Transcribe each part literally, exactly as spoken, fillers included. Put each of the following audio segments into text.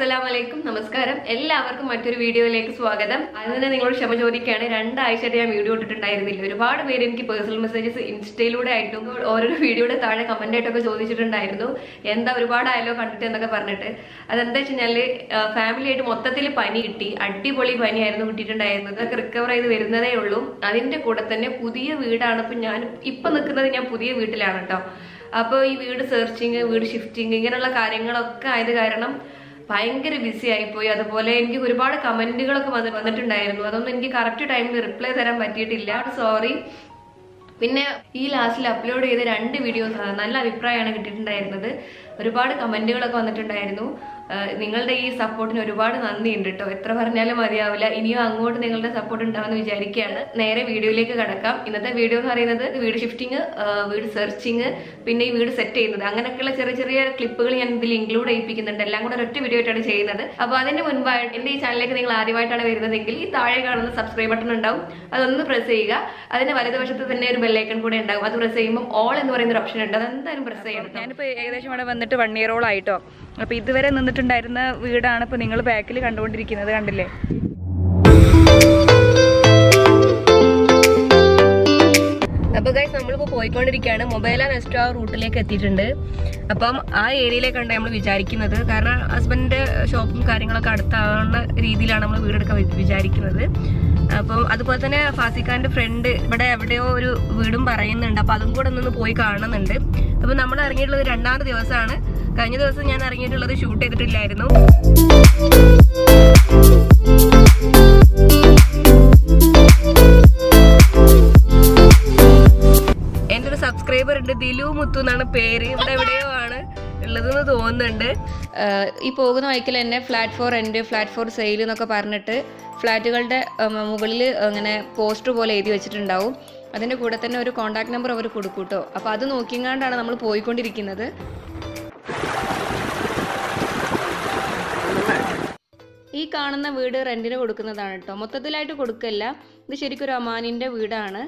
Assalamualaikum, Namaskaram. എല്ലാവർക്കും മറ്റൊരു വീഡിയോയിലേക്ക് സ്വാഗതം. ആദ്യം തന്നെ നിങ്ങളോട് ക്ഷമ ചോദിക്കുകയാണ്. രണ്ടാഴ്ചയായിട്ട് ഞാൻ വീഡിയോ ഇട്ടിട്ടുണ്ടായിരുന്നില്ല. ഒരുപാട് പേര് എനിക്ക് പേഴ്സണൽ മെസ്സേജസ് ഇൻസ്റ്റയിലൂടെ ആയിട്ടും ഓരോരോ വീഡിയോയുടെ താഴെ കമന്റ് ആയിട്ടൊക്കെ ചോദിച്ചിട്ടുണ്ടായിരുന്നു. എന്താ ഒരുപാട് ആയല്ലോ കണ്ടിട്ട് എന്നൊക്കെ പറഞ്ഞിട്ട്. അതെന്താ വെച്ചാൽ ഫാമിലി ആയിട്ട് മൊത്തത്തിൽ പനി കിട്ടി. അടിപൊളി പനിയായിരുന്നു കിട്ടിയിട്ടുണ്ടായിരുന്നത്. അതൊക്കെ റിക്കവർ ചെയ്ത് വരുന്നതേ ഉള്ളൂ. അതിന്റെ കൂടെ തന്നെ പുതിയ വീടാണ്. ഇപ്പം ഞാൻ ഇപ്പം നിൽക്കുന്നത് ഞാൻ പുതിയ വീട്ടിലാണ് കേട്ടോ. അപ്പോൾ ഈ വീട് സെർച്ചിങ്, വീട് ഷിഫ്റ്റിങ് ഇങ്ങനെയുള്ള കാര്യങ്ങളൊക്കെ ആയത് കാരണം ഭയങ്കര ബിസി ആയിപ്പോയി. അതുപോലെ എനിക്ക് ഒരുപാട് കമന്റുകളൊക്കെ വന്ന് വന്നിട്ടുണ്ടായിരുന്നു. അതൊന്നും എനിക്ക് കറക്റ്റ് ടൈമിൽ റിപ്ലൈ തരാൻ പറ്റിയിട്ടില്ല, സോറി. പിന്നെ ഈ ലാസ്റ്റിൽ അപ്ലോഡ് ചെയ്ത രണ്ട് വീഡിയോസ് നല്ല അഭിപ്രായമാണ് കിട്ടിയിട്ടുണ്ടായിരുന്നത്. ഒരുപാട് കമന്റുകളൊക്കെ വന്നിട്ടുണ്ടായിരുന്നു. നിങ്ങളുടെ ഈ സപ്പോർട്ടിന് ഒരുപാട് നന്ദിയുണ്ട് കേട്ടോ. എത്ര പറഞ്ഞാലും മതിയാവില്ല. ഇനിയും അങ്ങോട്ട് നിങ്ങളുടെ സപ്പോർട്ട് ഉണ്ടാവുമെന്ന് വിചാരിക്കുകയാണ്. നേരെ വീഡിയോയിലേക്ക് കടക്കാം. ഇന്നത്തെ വീഡിയോ എന്ന് പറയുന്നത് വീട് ഷിഫ്റ്റിങ്, വീട് സെർച്ചിങ്, പിന്നെ ഈ വീട് സെറ്റ് ചെയ്യുന്നത്, അങ്ങനെയൊക്കെയുള്ള ചെറിയ ചെറിയ ക്ലിപ്പുകൾ ഞാൻ ഇതിൽ ഇൻക്ലൂഡ് ചെയ്യിപ്പിക്കുന്നുണ്ട്. എല്ലാം കൂടെ ഒറ്റ വീഡിയോ ആയിട്ടാണ് ചെയ്യുന്നത്. അപ്പോൾ അതിന്റെ മുൻപായിട്ട് എന്റെ ഈ ചാനലിലേക്ക് നിങ്ങൾ ആദ്യമായിട്ടാണ് വരുന്നതെങ്കിൽ ഈ താഴെ കാണുന്ന സബ്സ്ക്രൈബ് ബട്ടൺ ഉണ്ടാവും, അതൊന്ന് പ്രസ് ചെയ്യുക. അതിന്റെ വലതുവശത്ത് തന്നെ ഒരു ബെല്ലൈക്കൺ കൂടെ ഉണ്ടാവും. അത് പ്രസ് ചെയ്യുമ്പോൾ ഓൾ എന്ന് പറയുന്ന ഒരു ഓപ്ഷൻ ഉണ്ട്, അതെന്തായാലും പ്രസ് ചെയ്യണം. ഞാനിപ്പോൾ ഏകദേശം ഇവിടെ വന്നിട്ട് വൺ ഇയറോളായിട്ടോ. അപ്പോൾ ഇതുവരെ നിന്നിട്ട് ണ്ടായിരുന്ന വീടാണ് ഇപ്പൊ നിങ്ങൾ ബാക്കിൽ കണ്ടുകൊണ്ടിരിക്കുന്നത്. കണ്ടില്ലേ, അപ്പൊ ഗൈസ് നമ്മളിപ്പോ പോയിക്കൊണ്ടിരിക്കുകയാണ്. മൊബൈല നെസ്റ്റോ റൂട്ടിലേക്ക് എത്തിയിട്ടുണ്ട്. അപ്പം ആ ഏരിയയിലേക്കാണ് നമ്മൾ വിചാരിക്കുന്നത്. കാരണം ഹസ്ബൻഡിന്റെ ഷോപ്പും കാര്യങ്ങളൊക്കെ അടുത്താവുന്ന രീതിയിലാണ് നമ്മൾ വീടെടുക്കാൻ വിചാരിക്കുന്നത്. അപ്പം അതുപോലെ തന്നെ ഫാസിഖാന്റെ ഫ്രണ്ട് ഇവിടെ എവിടെയോ ഒരു വീടും പറയുന്നുണ്ട്. അപ്പൊ അതും കൂടെ ഒന്ന് പോയി കാണുന്നുണ്ട്. അപ്പൊ നമ്മൾ ഇറങ്ങിയിട്ടുള്ളത് രണ്ടാമത്തെ ദിവസമാണ്. കഴിഞ്ഞ ദിവസം ഞാൻ ഇറങ്ങിയിട്ടുള്ളത് ഷൂട്ട് ചെയ്തിട്ടില്ലായിരുന്നു. എൻ്റെ ഒരു സബ്സ്ക്രൈബർ ഉണ്ട്, ദിലു മുത്തു എന്നാണ് പേര്. ഇവിടെ എവിടെയോ ആണ് ഉള്ളതെന്ന് തോന്നുന്നുണ്ട്. ഈ പോകുന്ന വഴിക്കൽ എന്നെ ഫ്ലാറ്റ് ഫോർ എൻ്റെ ഫ്ലാറ്റ് ഫോർ സെയിൽ എന്നൊക്കെ പറഞ്ഞിട്ട് ഫ്ലാറ്റുകളുടെ മുകളിൽ അങ്ങനെ പോസ്റ്റർ പോലെ എഴുതി വെച്ചിട്ടുണ്ടാവും. അതിൻ്റെ കൂടെ തന്നെ ഒരു കോൺടാക്ട് നമ്പർ അവർ കൊടുക്കും കേട്ടോ. അപ്പോൾ അത് നോക്കിങ്ങാണ്ടാണ് നമ്മൾ പോയിക്കൊണ്ടിരിക്കുന്നത്. ഈ കാണുന്ന വീട് റെന്റിന് കൊടുക്കുന്നതാണ് കേട്ടോ. മൊത്തത്തിലായിട്ട് കൊടുക്കല്ല. ഇത് ശരിക്കും ഒരു അമാനിൻ്റെ വീടാണ്.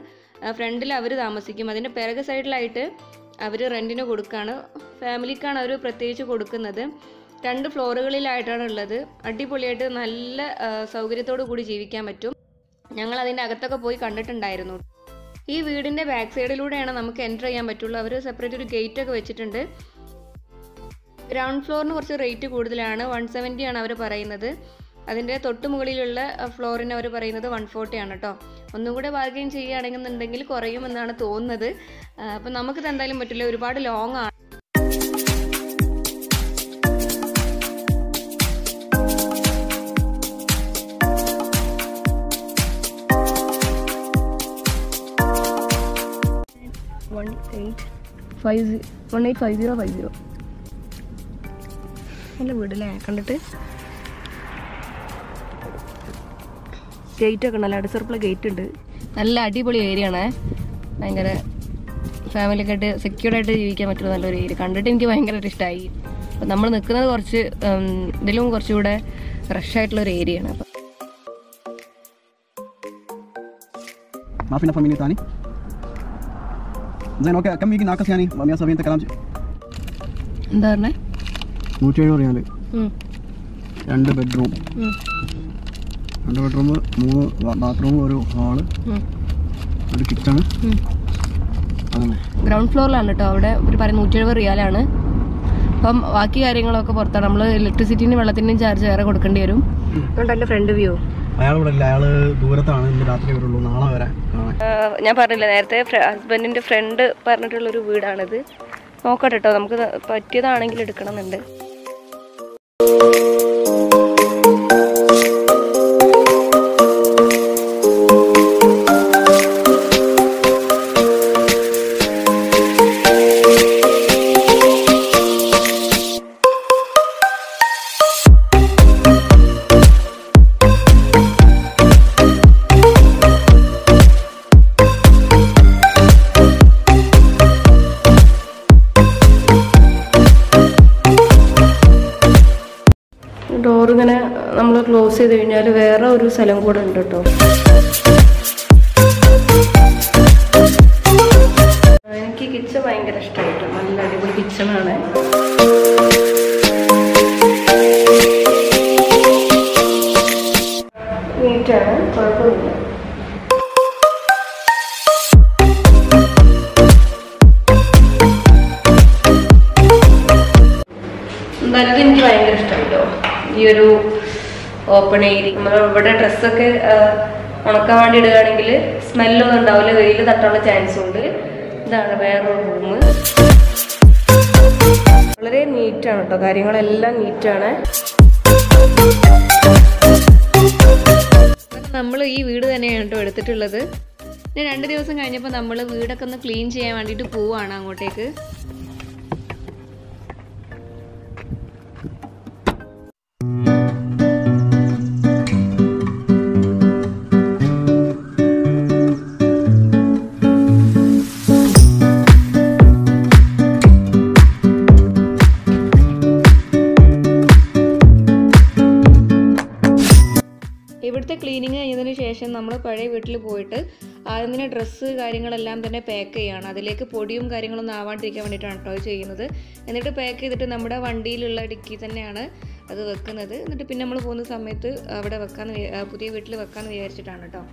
ഫ്രണ്ടിൽ അവർ താമസിക്കും. അതിൻ്റെ പിറകെ സൈഡിലായിട്ട് അവർ റെന്റിന് കൊടുക്കുകയാണ്. ഫാമിലിക്കാണ് അവർ പ്രത്യേകിച്ച് കൊടുക്കുന്നത്. രണ്ട് ഫ്ലോറുകളിലായിട്ടാണ് ഉള്ളത്. അടിപൊളിയായിട്ട് നല്ല സൗകര്യത്തോടു കൂടി ജീവിക്കാൻ പറ്റും. ഞങ്ങൾ അതിൻ്റെ അകത്തൊക്കെ പോയി കണ്ടിട്ടുണ്ടായിരുന്നു. ഈ വീടിൻ്റെ ബാക്ക് സൈഡിലൂടെയാണ് നമുക്ക് എൻ്റർ ചെയ്യാൻ പറ്റുള്ളൂ. അവർ സെപ്പറേറ്റ് ഒരു ഗേറ്റൊക്കെ വെച്ചിട്ടുണ്ട്. ഗ്രൗണ്ട് ഫ്ലോറിന് കുറച്ച് റേറ്റ് കൂടുതലാണ്. വൺ സെവൻറ്റി ആണ് അവർ പറയുന്നത്. അതിൻ്റെ തൊട്ട് മുകളിലുള്ള ഫ്ലോറിന് അവർ പറയുന്നത് വൺ ഫോർട്ടി ആണ് കേട്ടോ. ഒന്നും കൂടെ ബാർഗെയിൻ ചെയ്യുകയാണെന്നുണ്ടെങ്കിൽ കുറയുമെന്നാണ് തോന്നുന്നത്. അപ്പം നമുക്കിത് എന്തായാലും പറ്റില്ല, ഒരുപാട് ലോങ് ആണ്. One eight five zero one eight five zero five zero. നല്ല വീടല്ലേ, കണ്ടിട്ട് ഗേറ്റൊക്കെ നല്ല അടുത്തുള്ള ഗേറ്റ് ഉണ്ട്. നല്ല അടിപൊളി ഏരിയ ആണ്. ഭയങ്കര ഫാമിലിയൊക്കെ ആയിട്ട് സെക്യൂർഡായിട്ട് ജീവിക്കാൻ പറ്റുന്ന നല്ലൊരു ഏരിയ. കണ്ടിട്ട് എനിക്ക് ഭയങ്കരമായിട്ട് ഇഷ്ടമായി. അപ്പം നമ്മൾ നിൽക്കുന്നത് കുറച്ച് ഇതിലും കുറച്ചുകൂടെ ഫ്രഷ് ആയിട്ടുള്ളൊരു ഏരിയ ആണ്. അപ്പം എന്താ പറഞ്ഞേ, രണ്ട് ബെഡ്റൂം രണ്ട് ബെഡ്റൂം മൂന്ന് ബാത്റൂം, ഒരു ഹാള്, ഒരു കിച്ചൺ. ഗ്രൗണ്ട് ഫ്ലോറിലാണ് കേട്ടോ. അവിടെ ഒരു പറയുന്ന നൂറ്റി എഴുപത് റിയാലാണ്. അപ്പം ബാക്കി കാര്യങ്ങളൊക്കെ പുറത്താണ്. നമ്മൾ ഇലക്ട്രിസിറ്റിയും വെള്ളത്തിൻ്റെയും ചാർജ് വേറെ കൊടുക്കേണ്ടി വരും. അതുകൊണ്ടല്ലേ ഫ്രണ്ട് വ്യൂ. ഞാൻ പറഞ്ഞില്ല നേരത്തെ, ഹസ്ബൻഡിന്റെ ഫ്രണ്ട് പറഞ്ഞിട്ടുള്ളൊരു വീടാണിത്. നോക്കട്ടെ കേട്ടോ, നമുക്ക് പറ്റിയതാണെങ്കിൽ എടുക്കണമെന്നുണ്ട്. ക്ലോസ് ചെയ്ത് കഴിഞ്ഞാൽ വേറെ ഒരു സ്ഥലം കൂടെ ഉണ്ട് കേട്ടോ. എനിക്ക് കിച്ചൺ ഭയങ്കര ഇഷ്ടമായിട്ട്, നല്ല അടിപൊളി കിച്ചണാണ്. നീറ്റാണ്, കുഴപ്പമില്ല. എന്തായാലും എനിക്ക് ഭയങ്കര ഇഷ്ടമായിട്ടോ ഈ ഒരു ഓപ്പൺ ഏരിയ. നമ്മൾ ഇവിടെ ഡ്രസ്സൊക്കെ ഉണക്കാൻ വേണ്ടി ഇടുകയാണെങ്കിൽ സ്മെല്ലൊന്നും ഉണ്ടാവില്ല, വെയിൽ തട്ടാനുള്ള ചാൻസ് ഉണ്ട്. ഇതാണ് വേറൊരു റൂം, വളരെ നീറ്റാണ് കേട്ടോ, കാര്യങ്ങളെല്ലാം നീറ്റാണ്. നമ്മൾ ഈ വീട് തന്നെയാണ് കേട്ടോ എടുത്തിട്ടുള്ളത്. ഞാൻ രണ്ട് ദിവസം കഴിഞ്ഞപ്പോൾ നമ്മൾ വീടൊക്കെ ഒന്ന് ക്ലീൻ ചെയ്യാൻ വേണ്ടിയിട്ട് പോവാണ് അങ്ങോട്ടേക്ക്. ഇവിടുത്തെ ക്ലീനിങ് കഴിഞ്ഞതിന് ശേഷം നമ്മൾ പഴയ വീട്ടിൽ പോയിട്ട് ആദ്യം തന്നെ ഡ്രസ്സ് കാര്യങ്ങളെല്ലാം തന്നെ പാക്ക് ചെയ്യുകയാണ്. അതിലേക്ക് പൊടിയും കാര്യങ്ങളൊന്നും ആവാണ്ടിരിക്കാൻ വേണ്ടിയിട്ടാണ് കേട്ടോ ചെയ്യുന്നത്. എന്നിട്ട് പാക്ക് ചെയ്തിട്ട് നമ്മുടെ വണ്ടിയിലുള്ള ഡിക്കി തന്നെയാണ് അത് വെക്കുന്നത്. എന്നിട്ട് പിന്നെ നമ്മൾ പോകുന്ന സമയത്ത് അവിടെ വെക്കാൻ, പുതിയ വീട്ടിൽ വെക്കാമെന്ന് വിചാരിച്ചിട്ടാണ് കേട്ടോ.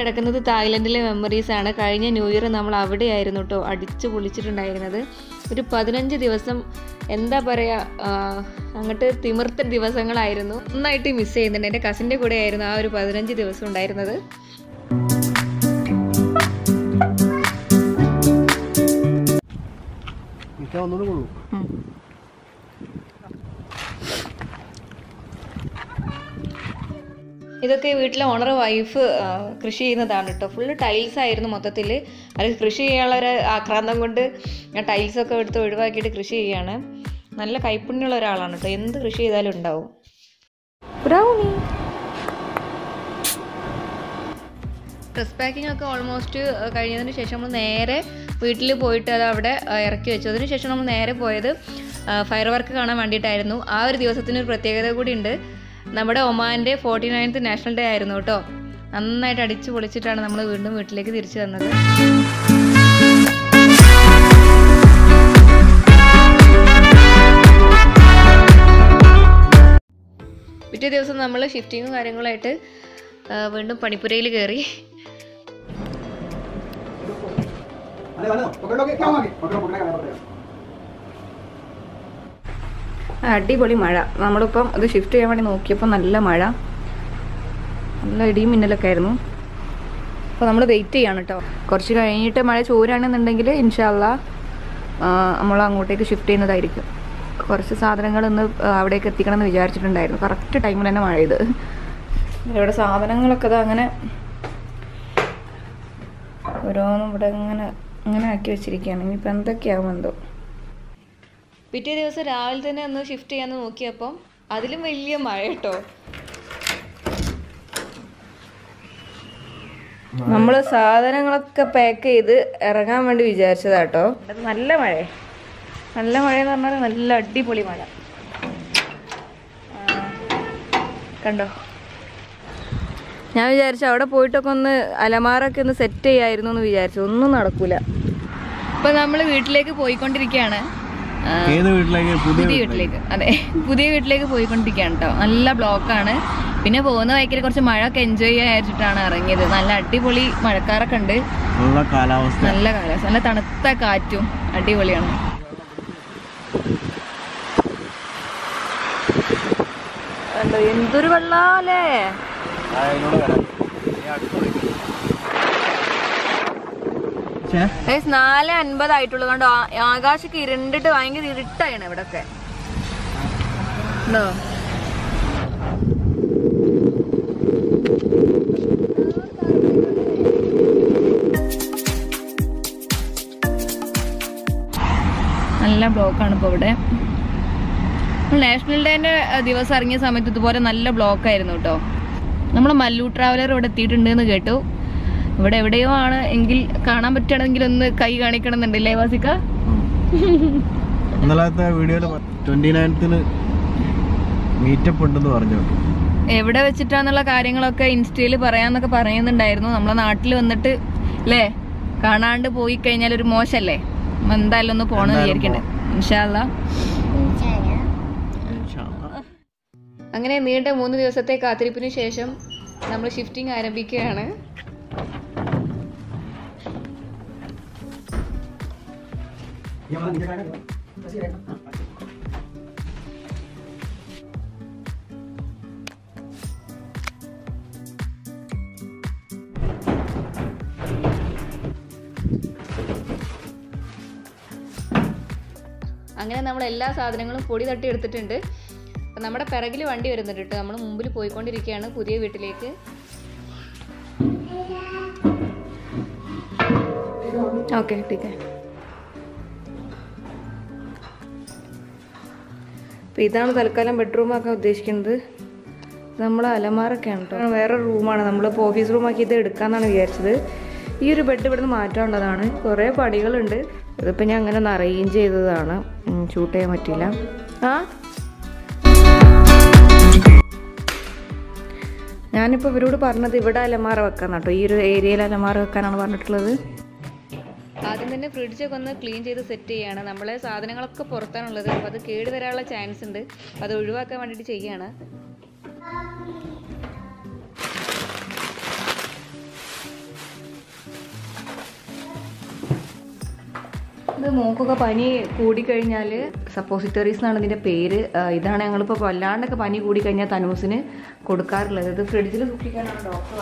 കിടക്കുന്നത് തായ്ലൻഡിലെ മെമ്മറീസ് ആണ്. കഴിഞ്ഞ ന്യൂ ഇയർ നമ്മൾ അവിടെയായിരുന്നു കേട്ടോ അടിച്ചു പൊളിച്ചിട്ടുണ്ടായിരുന്നത്. ഒരു പതിനഞ്ച് ദിവസം എന്താ പറയുക, അങ്ങോട്ട് തിമിർത്ത ദിവസങ്ങളായിരുന്നു. നന്നായിട്ട് മിസ് ചെയ്യുന്നുണ്ട്. എൻ്റെ കസിൻ്റെ കൂടെ ആയിരുന്നു ആ ഒരു പതിനഞ്ച് ദിവസം ഉണ്ടായിരുന്നത്. ഇതൊക്കെ വീട്ടിലെ ഓണർ വൈഫ് കൃഷി ചെയ്യുന്നതാണ് കേട്ടോ. ഫുള്ള് ടൈൽസ് ആയിരുന്നു മൊത്തത്തിൽ. അത് കൃഷി ചെയ്യാനുള്ള ഒരു ആക്രാന്തം കൊണ്ട് ഞാൻ ടൈൽസൊക്കെ എടുത്ത് ഒഴിവാക്കിയിട്ട് കൃഷി ചെയ്യുകയാണ്. നല്ല കൈപ്പുണ്യുള്ള ഒരാളാണ് കേട്ടോ, എന്ത് കൃഷി ചെയ്താലും ഉണ്ടാവും. ഡ്രസ് പാക്കിംഗ് ഒക്കെ ഓൾമോസ്റ്റ് കഴിഞ്ഞതിന് ശേഷം നമ്മൾ നേരെ വീട്ടിൽ പോയിട്ട് അത് അവിടെ ഇറക്കി വെച്ചു. അതിന് ശേഷം നമ്മൾ നേരെ പോയത് ഫയർ വർക്ക് കാണാൻ വേണ്ടിയിട്ടായിരുന്നു. ആ ഒരു ദിവസത്തിനൊരു പ്രത്യേകത കൂടി ഉണ്ട്. നമ്മുടെ ഒമാൻ്റെ ഫോർട്ടി നയൻത്ത് നാഷണൽ ഡേ ആയിരുന്നു കേട്ടോ. നന്നായിട്ട് അടിച്ചു പൊളിച്ചിട്ടാണ് നമ്മൾ വീണ്ടും വീട്ടിലേക്ക് തിരിച്ചു വന്നത്. പിറ്റേ ദിവസം നമ്മൾ ഷിഫ്റ്റിങ്ങും കാര്യങ്ങളായിട്ട് വീണ്ടും പണിപ്പുരയിൽ കയറി. അടിപൊളി മഴ. നമ്മളിപ്പം ഇത് ഷിഫ്റ്റ് ചെയ്യാൻ വേണ്ടി നോക്കിയപ്പോൾ നല്ല മഴ, നല്ല ഇടിയും മിന്നലൊക്കെ ആയിരുന്നു. അപ്പോൾ നമ്മൾ വെയിറ്റ് ചെയ്യാണ് കേട്ടോ. കുറച്ച് കഴിഞ്ഞിട്ട് മഴ ചോരാണെന്നുണ്ടെങ്കിൽ ഇൻഷാല്ലാ നമ്മൾ അങ്ങോട്ടേക്ക് ഷിഫ്റ്റ് ചെയ്യുന്നതായിരിക്കും. കുറച്ച് സാധനങ്ങൾ ഇന്ന് അവിടേക്ക് എത്തിക്കണം എന്ന് വിചാരിച്ചിട്ടുണ്ടായിരുന്നു. കറക്റ്റ് ടൈമിൽ തന്നെ മഴ ചെയ്ത് ഇവിടെ സാധനങ്ങളൊക്കെ അത് അങ്ങനെ ഓരോന്നും ഇവിടെ ഇങ്ങനെ അങ്ങനെ ആക്കി വെച്ചിരിക്കുകയാണ്. ഇനിയിപ്പോൾ എന്തൊക്കെയാവും എന്തോ. പിറ്റേ ദിവസം രാവിലെ തന്നെ ഒന്ന് ഷിഫ്റ്റ് ചെയ്യാമെന്ന് നോക്കിയപ്പം അതിലും വലിയ മഴ കേട്ടോ. നമ്മൾ സാധനങ്ങളൊക്കെ പാക്ക് ചെയ്ത് ഇറങ്ങാൻ വേണ്ടി വിചാരിച്ചതാ കേട്ടോ. അത് നല്ല മഴ, നല്ല മഴയെന്ന് പറഞ്ഞാൽ നല്ല അടിപൊളി മഴ. കണ്ടോ, ഞാൻ വിചാരിച്ചു അവിടെ പോയിട്ടൊക്കെ ഒന്ന് അലമാറൊക്കെ ഒന്ന് സെറ്റ് ചെയ്യായിരുന്നു എന്ന് വിചാരിച്ചു. ഒന്നും നടക്കൂല. ഇപ്പം നമ്മൾ വീട്ടിലേക്ക് പോയിക്കൊണ്ടിരിക്കുകയാണ്. പുതിയ വീട്ടിലേക്ക്, അതെ പുതിയ വീട്ടിലേക്ക് പോയിക്കൊണ്ടിരിക്കുകയാണ് കേട്ടോ. നല്ല ബ്ലോക്കാണ്. പിന്നെ പോകുന്ന വഴിക്കൽ കുറച്ച് മഴ ഒക്കെ എൻജോയ് ചെയ്യാനായിട്ടാണ് ഇറങ്ങിയത്. നല്ല അടിപൊളി മഴക്കാരൊക്കെ ഉണ്ട്, നല്ല കാലാവസ്ഥ, നല്ല തണുത്ത കാറ്റും അടിപൊളിയാണ്. എന്തൊരു വെള്ളാലേ. നാല് അൻപത് ആയിട്ടുള്ള കണ്ടോ, ആകാശൊക്കെ ഇരുണ്ടിട്ട് ഭയങ്കര ഇരുട്ടാണ് ഇവിടെ ഒക്കെ. നല്ല ബ്ലോക്കാണ് ഇപ്പൊ ഇവിടെ. National Day, there was a nice block. We have a Mallu Traveler over the theatre in the ghetto. Whatever day you are, Engil Kana Tangan Kayanikan and Delay Vasika. The video twenty ninth meet up under the order. Every day, we are like carrying like install it, parayaan like parayaan then diary. No, we are artly on that. Le, Kana and Poi Kenya are most le. Mandal on the corner here. Inshallah. Inshallah. Angane neerta moonu divasathe kaathiripinu shesham nammal shifting aarambikkaana. We have to put the tea at the tender. We have to put the tea at the tender. We have to put the tea at the tender. We have to put the tea at the tender. We have to put the tea at the tender. We have to put the I will arrange it. I will shoot it. I will shoot it. I will shoot it. I will shoot it. I will shoot it. I will shoot it. I will shoot it. I will shoot it. I will shoot it. I will shoot it. The Moko Kapani Kudi Kanyale, suppositories under the paid, Idanangapa, Landa Kapani Kudi Kanya Tanusine, Kodkar leather, the Fredil Cookie and Doctor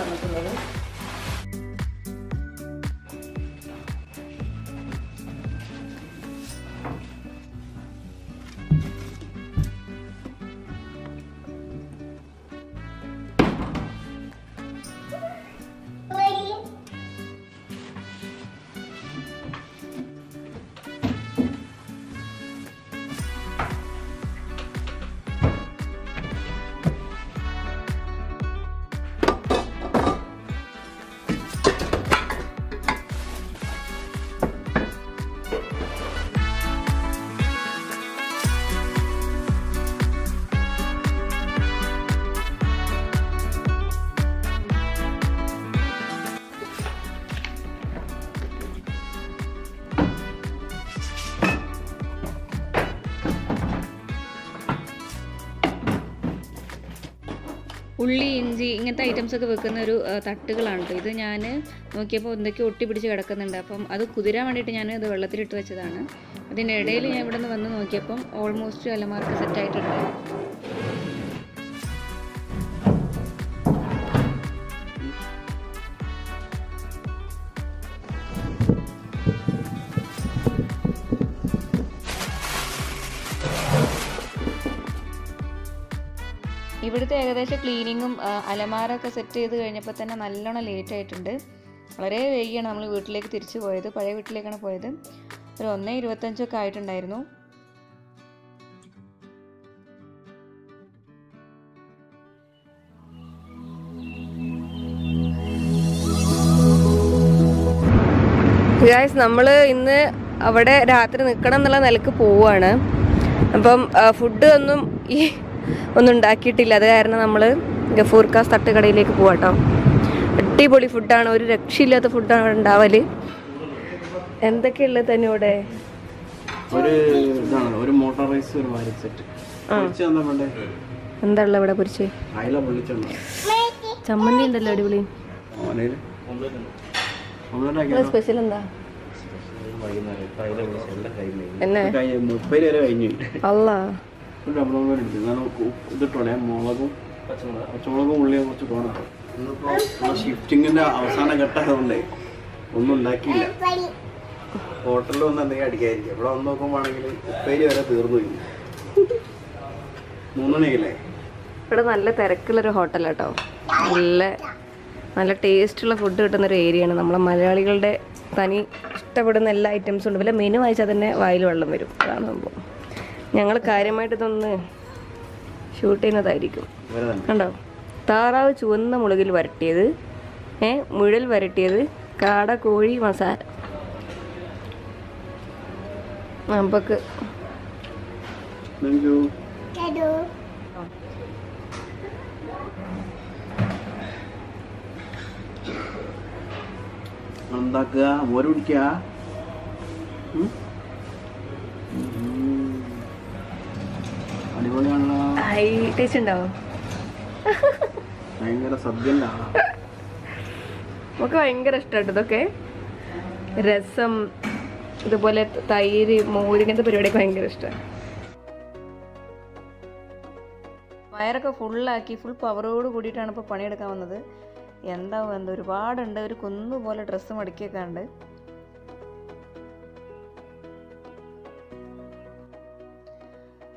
Only in the items of the Tatakalanta, the Yana, Nokipo, the Koti Pidjakakan and Dapam, other Kudira Manitana, the Velatri Trachadana. Then a daily I would have done the Nokipum, almost to Alamarca set title. Cleaning Alamara Cassette, the Venapatan and Alana late attended. Very young, I would like Tirchi Voida, but I would like an poison. Ronay, Rotancha Kite and Ireno. Guys, number in the Avada Rathan Kadanala Elka Povana. Bum food on them. ഒന്നും ഉണ്ടാക്കിയിട്ടില്ല അത കാരണം നമ്മൾ ഗഫൂർക്കാസ് തട്ടുകടയിലേക്ക് പോവാട്ടോ അടിപൊളി food ആണ് ഒരു രക്ഷയില്ലാത്ത ഫുഡ് ആണ് ഉണ്ടാവല് എന്തൊക്കെ ഉള്ള തന്നോടെ ഒരു ഇതാണ് ഒരു മോട്ടർ റൈസ് ഒരു വാരി സെറ്റ് കുറച്ച് എന്താ വേണ്ടേ എന്താ ഉള്ള ഇവിടെ കുറച്ച് അയില പൊള്ളിച്ചണ്ട് ചമ്മന്തി ഉണ്ടല്ലോ അടിപൊളി ഓനേല ഓംലെറ്റ് ആക്കി സ്പെഷ്യൽ എന്താ വൈകുന്നേരം അയില പൊള്ളിച്ചല്ല കൈമേ കൈ മുപ്പത് വരെ കഴിഞ്ഞു അല്ലാ I have to go to the house. I have to go to the house. I have to go to the house. I have to go to the house. I have to go to the house. I ഞങ്ങൾ കാര്യമായിട്ട് തന്നെ shoot ചെയ്യുന്നതായിരിക്കും. കണ്ടോ, താറാവ് ചുവന്ന മുളകിൽ വരട്ടിയത്, ഏ മുഴൽ വരട്ടിയത്, കാട കോഴി മസാല. നമുക്ക് എന്താക്കുക ഓരോ പിടിക്കുക. അടിപൊളിയാണല്ലോ, ഹൈ ടേസ്റ്റ് ഉണ്ടാവും. ഭയങ്കര സദ്യല്ല, നമുക്ക് ഭയങ്കര ഇഷ്ടമായിട്ട് ഇതൊക്കെ രസം, ഇതുപോലെ തൈര്, മോര്, ഇങ്ങനത്തെ പരിപാടിയൊക്കെ ഭയങ്കര ഇഷ്ടമാണ്. വയറൊക്കെ ഫുള്ളാക്കി ഫുൾ പവറോട് കൂടിയിട്ടാണ് ഇപ്പോൾ പണിയെടുക്കാൻ വന്നത്. എന്താവും എന്താ ഒരുപാടുണ്ട്, ഒരു കുന്നുപോലെ ഡ്രസ്സ് മടക്കിയൊക്കെ ഉണ്ട്.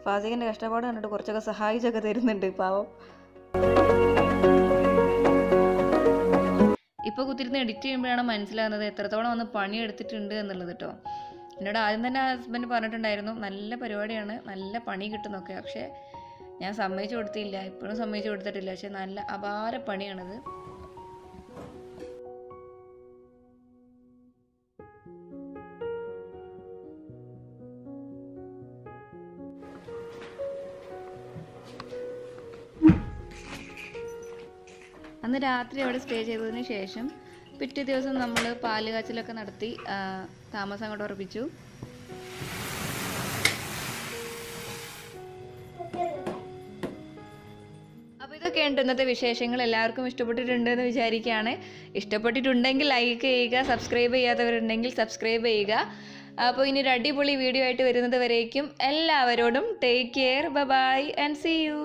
ഫാസിഖിൻ്റെ കഷ്ടപ്പാട് കണ്ടിട്ട് കുറച്ചൊക്കെ സഹായിച്ചൊക്കെ തരുന്നുണ്ട് പാവം. ഇപ്പോൾ കുത്തിരുന്ന് എഡിറ്റ് ചെയ്യുമ്പോഴാണ് മനസ്സിലാകുന്നത് എത്രത്തോളം ഒന്ന് പണിയെടുത്തിട്ടുണ്ട് എന്നുള്ളത് കേട്ടോ. എന്നോട് ആദ്യം തന്നെ ഹസ്ബൻഡ് പറഞ്ഞിട്ടുണ്ടായിരുന്നു നല്ല പരിപാടിയാണ്, നല്ല പണി കിട്ടുന്നൊക്കെ. പക്ഷേ ഞാൻ സമ്മതിച്ചു കൊടുത്തില്ല, ഇപ്പോഴും സമ്മതിച്ചു കൊടുത്തിട്ടില്ല. പക്ഷേ നല്ല അപാര പണിയാണത്. അന്ന് രാത്രി അവിടെ സ്റ്റേ ചെയ്തതിന് ശേഷം പിറ്റേ ദിവസം നമ്മൾ പാല് കാച്ചിലൊക്കെ നടത്തി താമസം അങ്ങോട്ട് ഉറപ്പിച്ചു. അപ്പോൾ ഇതൊക്കെ ഉണ്ട് ഇന്നത്തെ വിശേഷങ്ങൾ. എല്ലാവർക്കും ഇഷ്ടപ്പെട്ടിട്ടുണ്ട് എന്ന് വിചാരിക്കുകയാണ്. ഇഷ്ടപ്പെട്ടിട്ടുണ്ടെങ്കിൽ ലൈക്ക് ചെയ്യുക, സബ്സ്ക്രൈബ് ചെയ്യാത്തവരുണ്ടെങ്കിൽ സബ്സ്ക്രൈബ് ചെയ്യുക. അപ്പോൾ ഇനി ഒരു അടിപൊളി വീഡിയോ ആയിട്ട് വരുന്നത് വരേക്കും എല്ലാവരോടും take care, bye and see U.